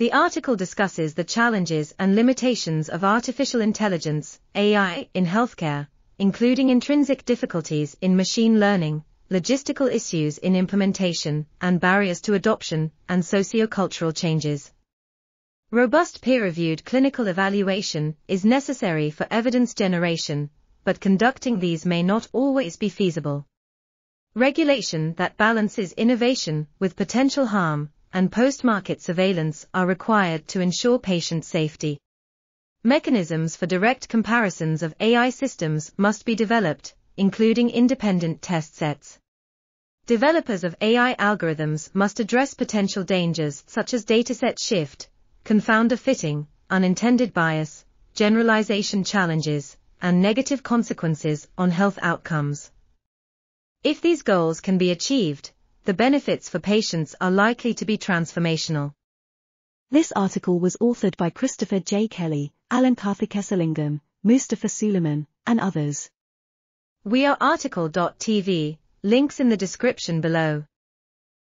The article discusses the challenges and limitations of artificial intelligence (AI) in healthcare, including intrinsic difficulties in machine learning, logistical issues in implementation, and barriers to adoption, and socio-cultural changes. Robust peer-reviewed clinical evaluation is necessary for evidence generation, but conducting these may not always be feasible. Regulation that balances innovation with potential harm and post-market surveillance are required to ensure patient safety. Mechanisms for direct comparisons of AI systems must be developed, including independent test sets. Developers of AI algorithms must address potential dangers such as dataset shift, confounder fitting, unintended bias, generalization challenges, and negative consequences on health outcomes. If these goals can be achieved, the benefits for patients are likely to be transformational. This article was authored by Christopher J. Kelly, Alan Karthikesalingam, Mustafa Suleiman, and others. We are RTCL.TV, links in the description below.